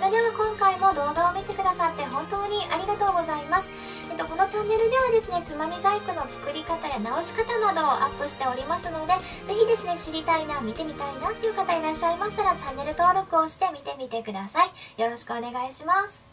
それでは今回も動画を見てくださって本当にありがとうございます。このチャンネルではですね、つまみ細工の作り方や直し方などをアップしておりますので、ぜひですね、知りたいな、見てみたいなっていう方いらっしゃいましたら、チャンネル登録をして見てみてください。よろしくお願いします。